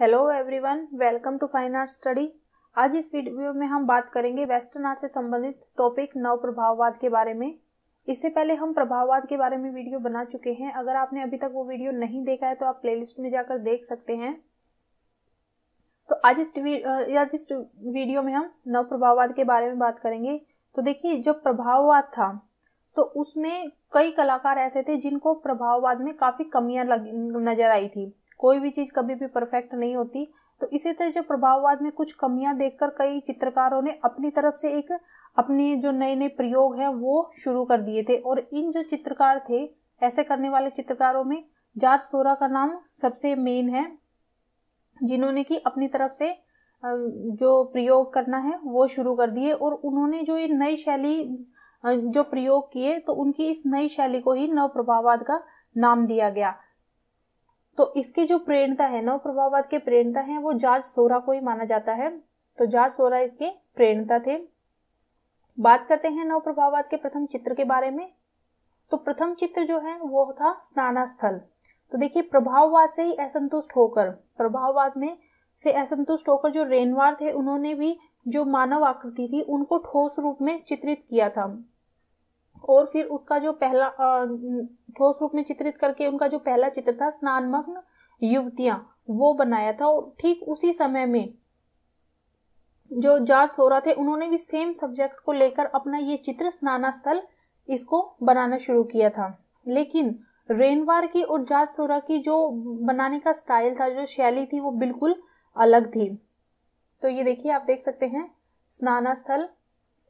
Hello everyone, welcome to fine art study. आज इस video में हम बात करेंगे वेस्टर्न आर्ट से संबंधित टॉपिक नवप्रभाववाद के बारे में। इससे पहले हम प्रभाववाद के बारे में वीडियो बना चुके हैं। अगर आपने अभी तक वो वीडियो नहीं देखा है तो आप प्लेलिस्ट में जाकर देख सकते हैं। तो आज इस वीडियो में हम नवप्रभाववाद के बारे में बात करेंगे। तो देखिए, जब प्रभाववाद था तो उसमें कई कलाकार ऐसे थे जिनको प्रभाववाद में काफी कमियां नजर आई थी। कोई भी चीज कभी भी परफेक्ट नहीं होती। तो इसी तरह जो प्रभाववाद में कुछ कमियां देखकर कई चित्रकारों ने अपनी तरफ से अपने जो नए प्रयोग हैं वो शुरू कर दिए थे। और इन जो चित्रकार थे, ऐसे करने वाले चित्रकारों में जॉर्ज सोरा का नाम सबसे मेन है, जिन्होंने की अपनी तरफ से जो प्रयोग करना है वो शुरू कर दिए। और उन्होंने जो ये नई शैली जो प्रयोग किए, तो उनकी इस नई शैली को ही नवप्रभाववाद का नाम दिया गया। तो इसकी जो प्रेरणा है, नवप्रभाववाद के प्रेरणा है, वो जॉर्ज सोरा को ही माना जाता है। तो जॉर्ज सोरा इसके प्रेरणा थे। बात करते हैं नवप्रभाववाद के प्रथम चित्र के बारे में। तो प्रथम चित्र जो है वो था स्नानस्थल। तो देखिए, प्रभाववाद से ही असंतुष्ट होकर जो रेनवार थे, उन्होंने भी जो मानव आकृति थी उनको ठोस रूप में चित्रित किया था। और फिर उसका जो पहला ठोस रूप में चित्रित करके उनका जो पहला चित्र था, स्नानमग्न युवतियां, वो बनाया था। और ठीक उसी समय में जो जॉर्ज सोरा थे, उन्होंने भी सेम सब्जेक्ट को लेकर अपना ये चित्र स्नानस्थल इसको बनाना शुरू किया था। लेकिन रेनवार की और जॉर्ज सोरा की जो बनाने का स्टाइल था, जो शैली थी, वो बिल्कुल अलग थी। तो ये देखिए, आप देख सकते हैं स्नानस्थल।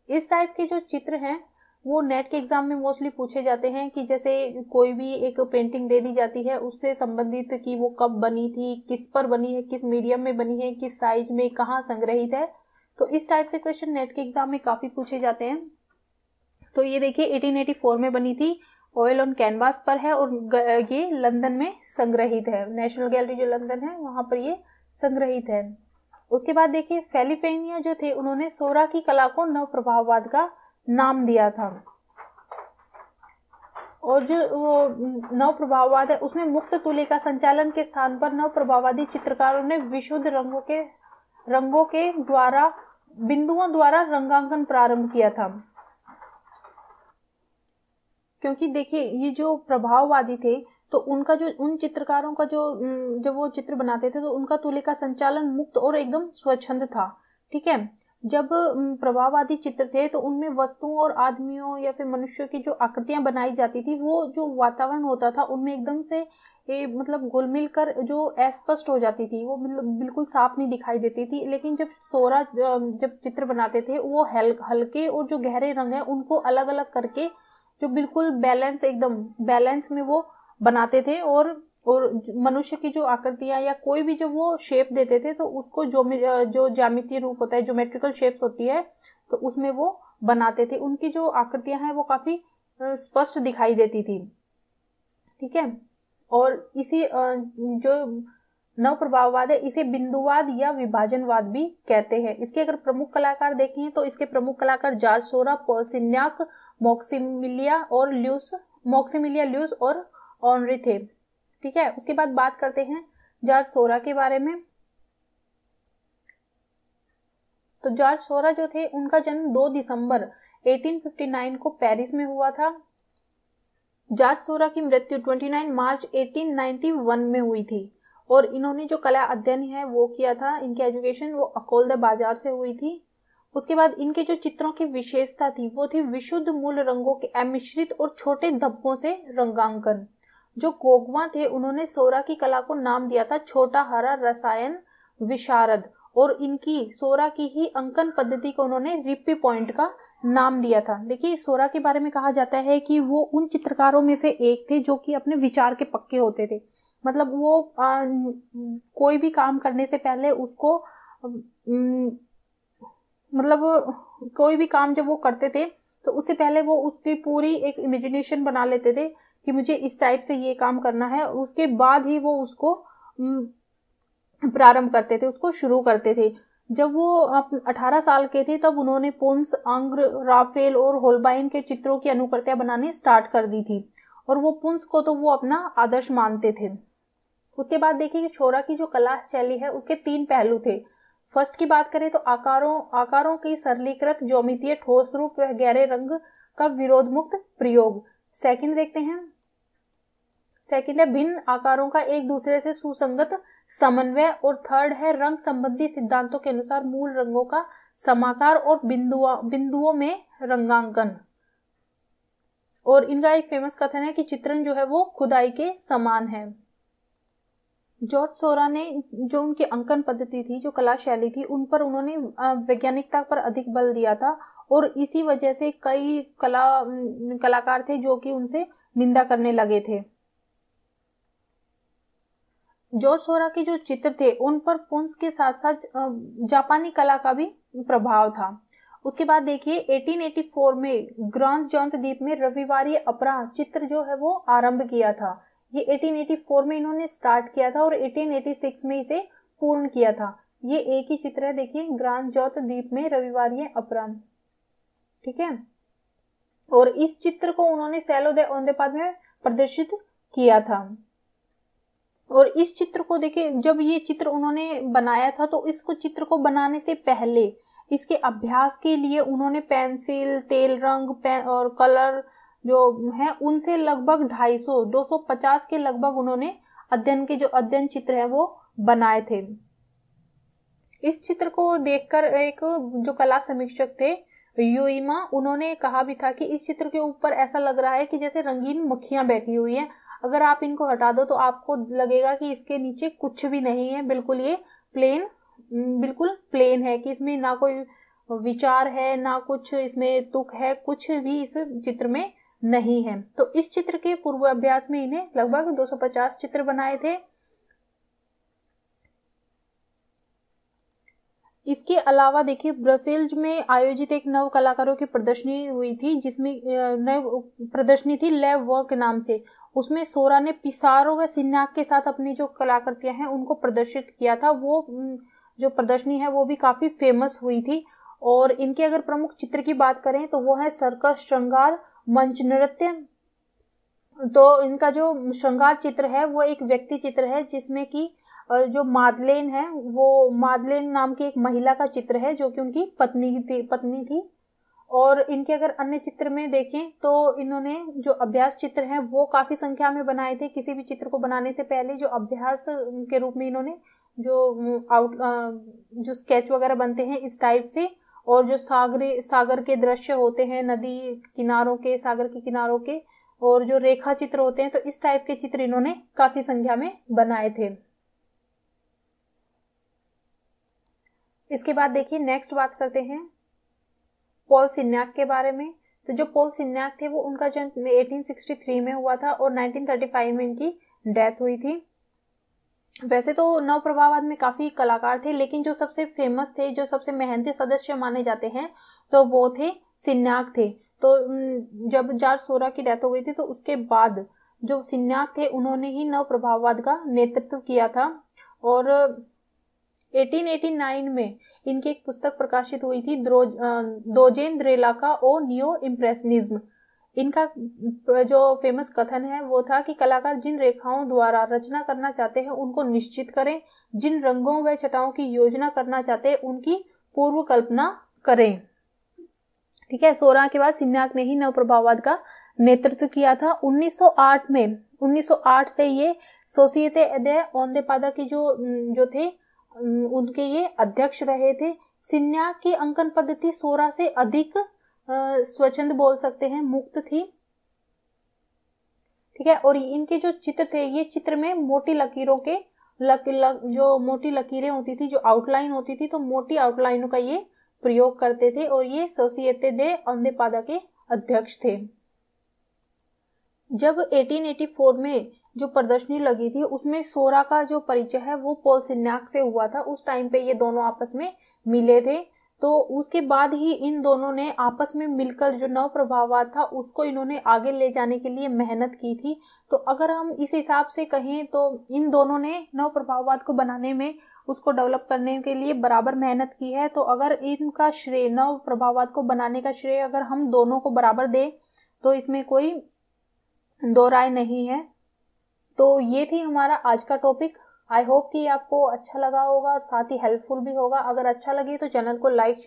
इस टाइप के जो चित्र हैं वो नेट के एग्जाम में मोस्टली पूछे जाते हैं। कि जैसे कोई भी एक पेंटिंग दे दी जाती है, उससे संबंधित कि वो कब बनी थी, किस पर बनी है, किस मीडियम में बनी है, किस साइज में, कहाँ संग्रहित है। तो इस टाइप से क्वेश्चन नेट के एग्जाम में काफी पूछे जाते हैं। तो ये देखिए, 1884 में बनी थी, ऑयल ऑन कैनवास पर है, और ये लंदन में संग्रहित है। नेशनल गैलरी जो लंदन है वहां पर ये संग्रहित है। उसके बाद देखिए, फेलिपेनिया जो थे, उन्होंने सोरा की कला को नवप्रभाववाद का नाम दिया था। और जो वो नवप्रभाववाद है उसमें मुक्त तुले का संचालन के स्थान पर नवप्रभाववादी चित्रकारों ने विशुद्ध रंगों के द्वारा, बिंदुओं द्वारा रंगांकन प्रारंभ किया था। क्योंकि देखिए, ये जो प्रभाववादी थे तो उनका जो उन चित्रकारों का जो जब वो चित्र बनाते थे तो उनका तुले का संचालन मुक्त और एकदम स्वच्छंद था। ठीक है, जब प्रभाववादी चित्र थे तो उनमें वस्तुओं और आदमियों या फिर मनुष्यों की जो आकृतियां बनाई जाती थी, वो जो वातावरण होता था उनमें एकदम से मतलब घुल मिल कर जो अस्पष्ट हो जाती थी, वो मतलब बिल्कुल साफ नहीं दिखाई देती थी। लेकिन जब सोरा जब चित्र बनाते थे, वो हल्के और जो गहरे रंग हैं उनको अलग अलग करके जो बिल्कुल एकदम बैलेंस में वो बनाते थे। और मनुष्य की जो आकृतियां या कोई भी जब वो शेप देते थे तो उसको जो ज्यामितीय रूप होता है, ज्योमेट्रिकल शेप होती है, तो उसमें वो बनाते थे। उनकी जो आकृतियां हैं वो काफी स्पष्ट दिखाई देती थी। ठीक है, और इसी जो नवप्रभाववाद है इसे बिंदुवाद या विभाजनवाद भी कहते हैं। इसके अगर प्रमुख कलाकार देखें तो इसके प्रमुख कलाकार Georges Seurat, Paul Signac, Maximilien Luce और ऑनरी थे। ठीक है, उसके बाद बात करते हैं जॉर्ज सोरा के बारे में। तो जॉर्ज सोरा जो थे, उनका जन्म 2 दिसंबर 1859 को पेरिस में हुआ था। जॉर्ज सोरा की मृत्यु 29 मार्च 1891 में हुई थी। और इन्होंने जो कला अध्ययन है वो किया था, इनकी एजुकेशन वो अकोल द बाजार से हुई थी। उसके बाद इनके जो चित्रों की विशेषता थी वो थी विशुद्ध मूल रंगों के अमिश्रित और छोटे धब्बों से रंगांकन। जो गोगवा थे, उन्होंने सोरा की कला को नाम दिया था छोटा हरा रसायन विशारद। और इनकी सोरा की ही अंकन पद्धति को उन्होंने रिप्पी पॉइंट का नाम दिया था। देखिए, सोरा के बारे में कहा जाता है कि वो उन चित्रकारों में से एक थे जो कि अपने विचार के पक्के होते थे। मतलब वो कोई भी काम करने से पहले उसको मतलब कोई भी काम जब वो करते थे तो उससे पहले वो उसकी पूरी एक इमेजिनेशन बना लेते थे कि मुझे इस टाइप से ये काम करना है। उसके बाद ही वो उसको प्रारंभ करते थे, उसको शुरू करते थे। जब वो 18 साल के थे तब उन्होंने पोंस, ऑनरी, राफेल और होलबाइन के चित्रों की अनुकृतियां बनाने स्टार्ट कर दी थी। और वो पोंस को तो वो अपना आदर्श मानते थे। उसके बाद देखिए कि सोरा की जो कला शैली है उसके तीन पहलू थे। फर्स्ट की बात करें तो आकारों की सरलीकृत ज्यामितीय ठोस रूप व गहरे रंग का विरोध मुक्त प्रयोग। सेकंड देखते हैं, सेकंड है भिन्न आकारों का एक दूसरे से सुसंगत समन्वय। और थर्ड है रंग संबंधी सिद्धांतों के अनुसार मूल रंगों का समाकार और बिंदुओं में रंगांकन। और इनका एक फेमस कथन है कि चित्रण जो है वो खुदाई के समान है। जॉर्ज सोरा ने जो उनकी अंकन पद्धति थी, जो कला शैली थी, उन पर उन्होंने वैज्ञानिकता पर अधिक बल दिया था और इसी वजह से कई कलाकार थे जो कि उनसे निंदा करने लगे थे। जॉर्ज सोरा के जो चित्र थे उन पर पोंस के साथ साथ जापानी कला का भी प्रभाव था। उसके बाद देखिए 1884 में ग्रांड जॉन्ट द्वीप में रविवारी अपराह चित्र जो है वो आरंभ किया था। ये 1884 में इन्होंने स्टार्ट किया था और 1886 में इसे पूर्ण किया था। ये एक ही चित्र है, देखिए ग्रांड जॉन्ट द्वीप में रविवारी अपराह, ठीक है। और इस चित्र को उन्होंने सैलो दे ओंदेपाद में प्रदर्शित किया था। और इस चित्र को देखिए, जब ये चित्र उन्होंने बनाया था तो इसको चित्र को बनाने से पहले इसके अभ्यास के लिए उन्होंने पेंसिल, तेल रंग, पेन और कलर जो है उनसे लगभग 250 के लगभग उन्होंने अध्ययन चित्र है वो बनाए थे। इस चित्र को देखकर एक जो कला समीक्षक थे यूइमा, उन्होंने कहा भी था कि इस चित्र के ऊपर ऐसा लग रहा है कि जैसे रंगीन मक्खियां बैठी हुई हैं, अगर आप इनको हटा दो तो आपको लगेगा कि इसके नीचे कुछ भी नहीं है, बिल्कुल ये बिल्कुल प्लेन है कि इसमें ना कोई विचार है, ना कुछ इसमें तुक है, कुछ भी इस चित्र में नहीं है। तो इस चित्र के पूर्वाभ्यास में इन्हें लगभग 250 चित्र बनाए थे। इसके अलावा देखिए ब्रसेल्स में आयोजित एक नव कलाकारों की प्रदर्शनी हुई थी, जिसमें नव प्रदर्शनी थी लेव वर्क के नाम से। उसमें सोरा ने पिसारो व सिन्याक के साथ अपनी जो कलाकृतियां हैं उनको प्रदर्शित किया था। वो जो प्रदर्शनी है वो भी काफी फेमस हुई थी। और इनके अगर प्रमुख चित्र की बात करें तो वो है सर्कस, श्रृंगार, मंच नृत्य। तो इनका जो श्रृंगार चित्र है वो एक व्यक्ति चित्र है, जिसमें कि जो मादलेन है वो मादलेन नाम की एक महिला का चित्र है जो कि उनकी पत्नी थी। और इनके अगर अन्य चित्र में देखें तो इन्होंने जो अभ्यास चित्र हैं वो काफी संख्या में बनाए थे। किसी भी चित्र को बनाने से पहले जो अभ्यास के रूप में इन्होंने जो स्केच वगैरह बनते हैं इस टाइप से, और जो सागर के दृश्य होते हैं, नदी किनारों के, सागर के किनारों के, और जो रेखा चित्र होते हैं, तो इस टाइप के चित्र इन्होंने काफी संख्या में बनाए थे। इसके बाद देखिए नेक्स्ट बात करते हैं पॉल सिन्याक के बारे में। तो जो पॉल सिन्याक थे वो, उनका जन्म 1863 में हुआ था और 1935 में इनकी डेथ हुई थी। वैसे तो नवप्रभाववाद में काफी कलाकार थे, लेकिन जो सबसे फेमस थे, जो सबसे मेहनती सदस्य माने जाते हैं, तो वो थे सिन्याक थे। तो जब जॉर्ज सोरा की डेथ हो गई थी तो उसके बाद जो सिन्याक थे उन्होंने ही नवप्रभाववाद का नेतृत्व किया था। और 1889 में इनकी एक पुस्तक प्रकाशित हुई थी दोजेंद्रेला का ओ नियो इम्प्रेशनिज्म। इनका जो फेमस कथन है वो था कि कलाकार जिन रेखाओं द्वारा रचना करना चाहते हैं उनको निश्चित करें, जिन रंगों व छटाओं की योजना करना चाहते हैं उनकी पूर्व कल्पना करें, ठीक है। सोरा के बाद सिन्याक ने ही नवप्रभाववाद का नेतृत्व किया था। 1908 से ये सोसिएते दे सीते की जो थे उनके ये अध्यक्ष रहे थे। सिन्याक की अंकन पद्धति सोरा से अधिक स्वच्छंद बोल सकते हैं, मुक्त थी, ठीक है। और इनके जो चित्र थे, ये चित्र में मोटी लकीरों के जो मोटी लकीरें होती थी, जो आउटलाइन होती थी, तो मोटी आउटलाइनों का ये प्रयोग करते थे। और ये सोसिएते दे ओंदेपादा के अध्यक्ष थे। जब 1884 में जो प्रदर्शनी लगी थी उसमें सोरा का जो परिचय है वो पॉल सिन्याक से हुआ था। उस टाइम पे ये दोनों आपस में मिले थे। तो उसके बाद ही इन दोनों ने आपस में मिलकर जो नवप्रभाववाद था उसको इन्होंने आगे ले जाने के लिए मेहनत की थी। तो अगर हम इस हिसाब से कहें तो इन दोनों ने नवप्रभाववाद को बनाने में, उसको डेवलप करने के लिए बराबर मेहनत की है। तो अगर इनका श्रेय, नवप्रभाववाद को बनाने का श्रेय अगर हम दोनों को बराबर दें तो इसमें कोई दो राय नहीं है। तो ये थी हमारा आज का टॉपिक। आई होप कि आपको अच्छा लगा होगा और साथ ही हेल्पफुल भी होगा। अगर अच्छा लगे तो चैनल को लाइक